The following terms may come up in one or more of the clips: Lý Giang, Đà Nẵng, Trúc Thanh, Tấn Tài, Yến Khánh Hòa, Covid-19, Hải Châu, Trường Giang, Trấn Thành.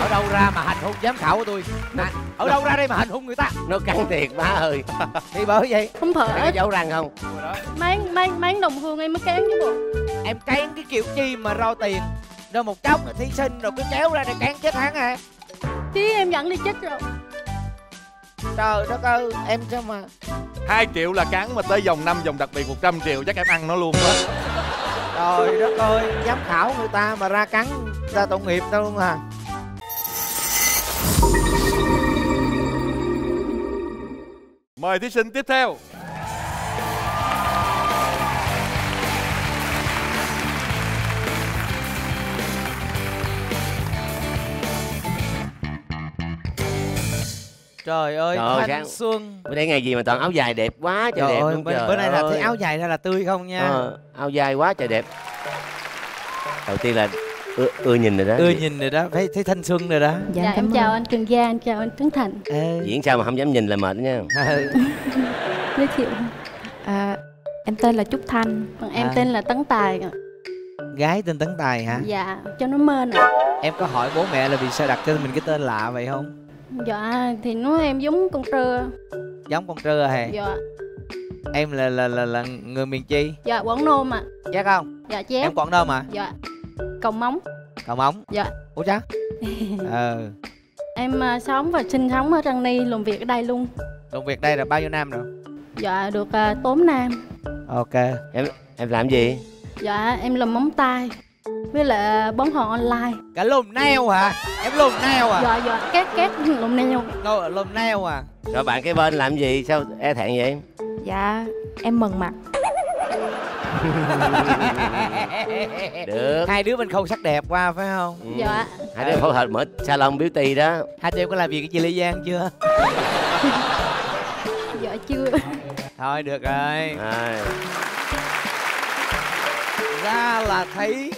Ở đâu ra mà hành hung giám khảo của tôi? Ở đâu ra đây mà hành hung người ta? Nó căng thiệt má ơi. Thì bởi vậy. Không phải. Mày có giấu răng không? Máng đồng hương em mới cán chứ bộ. Em cán cái kiểu gì mà ro tiền? Rồi một chốc là thí sinh rồi cứ kéo ra để cán chết hắn hả? Chứ em dẫn đi chết rồi. Trời đất ơi, em sao mà 2 triệu là cán mà tới vòng 5 vòng đặc biệt 100 triệu chắc em ăn nó luôn đó. Trời đất ơi, giám khảo người ta mà ra cắn ra tội nghiệp tao luôn à. Mời thí sinh tiếp theo. Trời ơi, thanh xuân. Bữa nay ngày gì mà toàn áo dài đẹp quá trời đẹp luôn. Bữa nay là thấy áo dài ra là tươi không nha. Áo dài quá trời đẹp. Đầu tiên là ưa nhìn rồi đó. Ưa nhìn rồi đó, thấy thanh xuân rồi đó. Dạ em chào anh Trường Giang, anh chào anh Trấn Thành. Diễn sao mà không dám nhìn là mệt nha. Nói chuyện. Em tên là Trúc Thanh, còn em tên là Tấn Tài. Gái tên Tấn Tài hả? Dạ, cho nó mên ạ. Em có hỏi bố mẹ là vì sao đặt cho mình cái tên lạ vậy không? Dạ thì nói em giống con trưa. Giống con trưa hả? Dạ. Em là người miền chi? Dạ Quảng Nam ạ. Chắc không? Dạ chép. Em Quảng Nam ạ? Dạ. Cầu Móng. Cầu Móng? Dạ. Ủa chắc? Em sống và sinh sống ở Trăng Ni, làm việc ở đây luôn. Làm việc đây là bao nhiêu năm rồi? Dạ được 4 năm. Ok. Em làm gì? Dạ em làm móng tay với lại bóng hòn online. Cả lùm nail hả? Em lùm nail à? Dạ dạ, két lùm nail. Lùm nail à? Rồi bạn cái bên làm gì sao e thẹn vậy em? Dạ em mừng mặt. Được. Hai đứa bên khâu sắc đẹp qua phải không? Dạ. Hai đứa phối hợp mở salon beauty đó. Hai đứa có làm việc với chị Lý Giang chưa? Dạ chưa. Thôi được rồi. Ra là thấy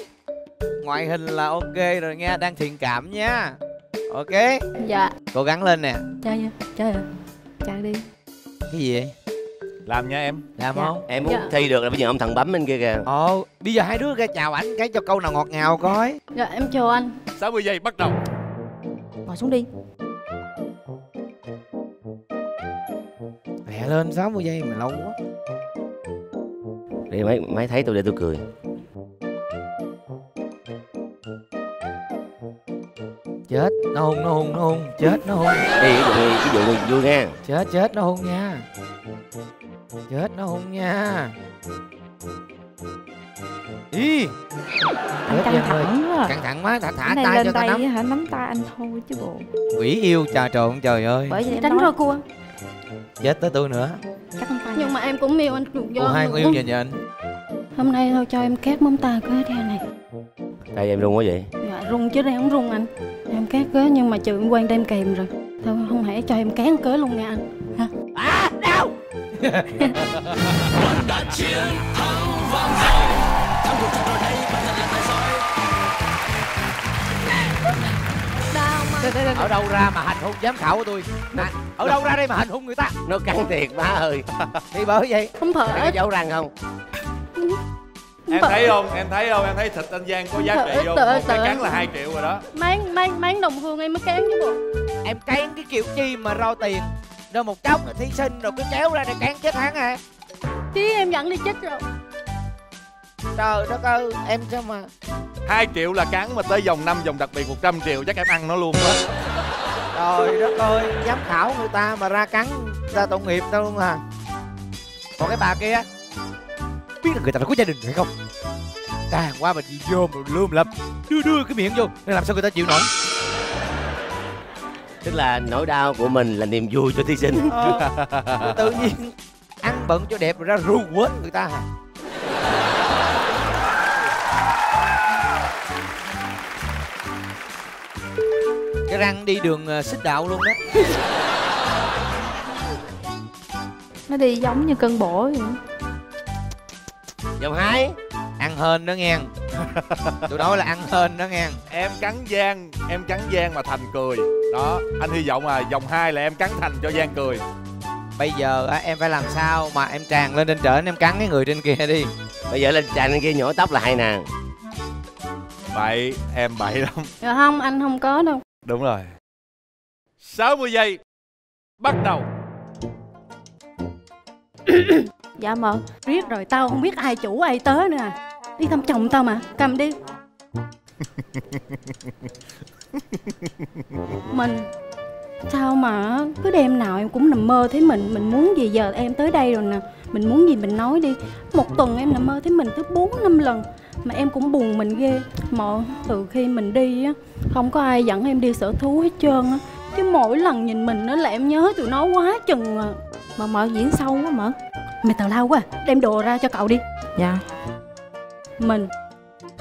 ngoại hình là ok rồi nha, đang thiện cảm nha. Ok. Dạ. Cố gắng lên nè. Chơi nha, chơi rồi. Chàng đi. Cái gì vậy? Làm nha em. Làm dạ. Không? Em muốn dạ. Thi được là bây giờ ông thằng bấm bên kia kìa. Ồ, bây giờ hai đứa ra chào ảnh cái cho câu nào ngọt ngào coi. Dạ, em chào anh. 60 giây bắt đầu. Ngồi xuống đi. Lẹ lên, 60 giây mà lâu quá. Để máy thấy tôi để tôi cười. Chết, nó hung, chết, nó hung. Ê, cái vụ này vui nha. Chết, nó hung nha. Chết, nó hung nha. Ý. Căng thẳng quá, thả tay cho tao nắm. Hả, nắm tay anh thôi chứ bộ. Quỷ yêu trà trộn trời ơi. Bởi vậy đánh rồi cua. Chết tới tôi nữa. Nhưng mà em cũng yêu anh Trường Giang. Ủa hai người yêu nhìn anh. Hôm nay thôi cho em két móng tay cái theo này. Tay em rung quá vậy? Dạ rung chứ đây không rung anh. Em két cớ nhưng mà trừ quan đem kèm rồi. Thôi không hãy cho em két cớ luôn nha anh. Hả? À đâu. Ở đâu ra mà hành hung giám khảo của tôi? Ở đâu ra đây mà hành hung người ta? Nó căng thiệt má ơi. Thì bởi vậy. Không phải. Mày có giấu răng không? Em thấy không? Em thấy thịt anh Giang có giá trị không? Một cái cắn là 2 triệu rồi đó. Máng đồng hương em mới cán chứ bộ. Em cán cái kiểu chi mà ro tiền? Rồi một chốc là thí sinh rồi cứ kéo ra để cán chết hắn hả? Chứ em dẫn đi chết rồi. Trời đất ơi, em sao mà 2 triệu là cắn mà tới vòng 5 vòng đặc biệt 100 triệu chắc em ăn nó luôn đó. Trời đất ơi, giám khảo người ta mà ra cắn ra tội nghiệp tao luôn à. Còn cái bà kia biết là người ta đã có gia đình hay không? Tàn qua mà đi vô mà lươm lắm, đưa cái miệng vô nên làm sao người ta chịu nổi. Tức là nỗi đau của mình là niềm vui cho thí sinh. Tự nhiên ăn bận cho đẹp rồi ra ru quến người ta hả? Cái răng đi đường xích đạo luôn đó. Nó đi giống như cơn bổ vậy. Dòng 2. Ăn hên đó nghe. Tụi nói là ăn hên đó nghe. Em cắn Giang mà Thành cười. Đó, anh hy vọng là vòng 2 là em cắn Thành cho Giang cười. Bây giờ em phải làm sao mà em tràn lên trên trển, em cắn cái người trên kia đi. Bây giờ lên tràn lên kia nhổ tóc là hay nè. Bậy, em bậy lắm. Dạ không, anh không có đâu. Đúng rồi. 60 giây bắt đầu. Dạ mợ, riết rồi tao không biết ai chủ ai tớ nữa à. Đi thăm chồng tao mà, cầm đi. Mình sao mà cứ đêm nào em cũng nằm mơ thấy mình muốn gì. Giờ em tới đây rồi nè, mình muốn gì mình nói đi. Một tuần em nằm mơ thấy mình tới 4-5 lần mà em cũng buồn mình ghê. Mọi từ khi mình đi á, không có ai dẫn em đi sở thú hết trơn á, chứ mỗi lần nhìn mình á là em nhớ tụi nó quá chừng à. Mà mợ diễn sâu quá mợ. Mày tào lao quá, đem đồ ra cho cậu đi. Dạ. Mình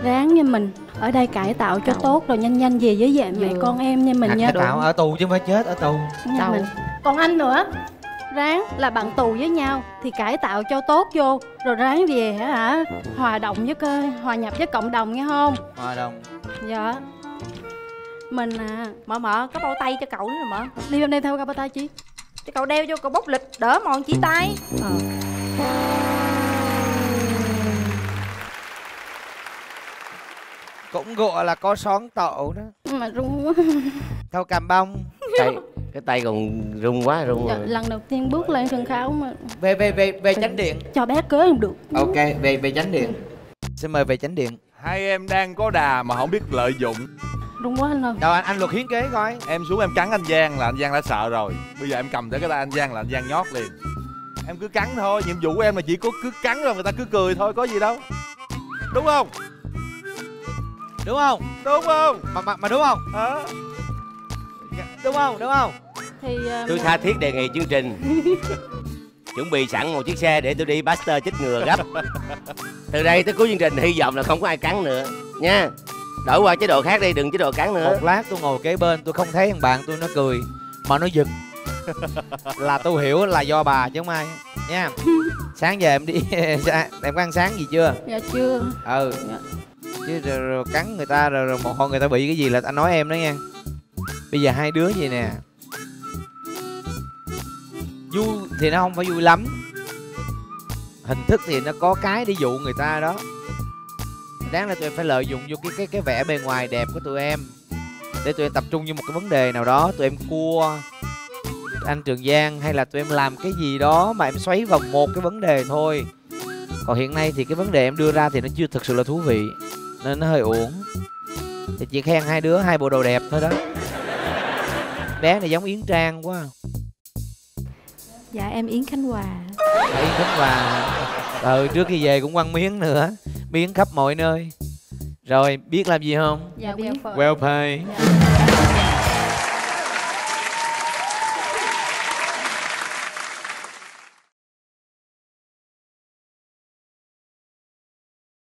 ráng nha, mình ở đây cải tạo cho tốt rồi nhanh nhanh về với dạy mẹ con em nha mình. Thật nha. Cải tạo ở tù chứ không phải chết ở tù nha mình. Còn anh nữa, ráng là bạn tù với nhau thì cải tạo cho tốt vô rồi ráng về hả, hòa đồng với cơ, hòa nhập với cộng đồng nghe không? Hòa đồng. Dạ. Mình à, mợ có bao tay cho cậu nữa rồi mợ. Đi bên đây theo bao tay chị. Cho cậu đeo vô cậu bốc lịch đỡ mòn chỉ tay. Cũng gọi là có xón tậu đó mà rung quá. Thôi cầm bông. Cái tay còn rung quá rung rồi. Lần đầu tiên bước lên sân khấu mà. Về chánh điện. Cho bé cớ không được. Ok, về chánh điện. Xin mời về chánh điện. Hai em đang có đà mà không biết lợi dụng. Đúng quá anh ơi. Đâu anh luật hiến kế coi. Em xuống em cắn anh Giang là anh Giang đã sợ rồi. Bây giờ em cầm tới cái tay anh Giang là anh Giang nhót liền. Em cứ cắn thôi, nhiệm vụ của em là chỉ có cứ cắn rồi người ta cứ cười thôi, có gì đâu. Đúng không? Đúng không? Đúng không? Mà đúng không? Hả? Đúng không? Đúng không? Thì tôi tha thiết đề nghị chương trình chuẩn bị sẵn một chiếc xe để tôi đi Buster chích ngừa gấp. Từ đây tới cuối chương trình hy vọng là không có ai cắn nữa nha. Đổi qua chế độ khác đi, đừng chế độ cắn nữa. Một lát tôi ngồi kế bên tôi không thấy thằng bạn tôi nó cười mà nó giật. Là tôi hiểu là do bà chứ không ai nha. Sáng giờ em đi em có ăn sáng gì chưa? Dạ chưa. Ừ dạ. Chứ rồi cắn người ta rồi một hồi người ta bị cái gì là anh nói em đó nha. Bây giờ hai đứa vậy nè, vui thì nó không phải vui lắm, hình thức thì nó có cái để dụ người ta đó. Đáng là tụi em phải lợi dụng vô cái vẻ bề ngoài đẹp của tụi em để tụi em tập trung vô một cái vấn đề nào đó. Tụi em cua anh Trường Giang hay là tụi em làm cái gì đó mà em xoáy vào một cái vấn đề thôi. Còn hiện nay thì cái vấn đề em đưa ra thì nó chưa thực sự là thú vị nên nó hơi uổng. Thì chị khen hai đứa hai bộ đồ đẹp thôi đó. Bé này giống Yến Trang quá. Dạ em Yến Khánh Hòa. Yến Khánh Hòa. Ừ trước khi về cũng quăng miếng nữa, miếng khắp mọi nơi. Rồi biết làm gì không? Dạ biết. Well pay.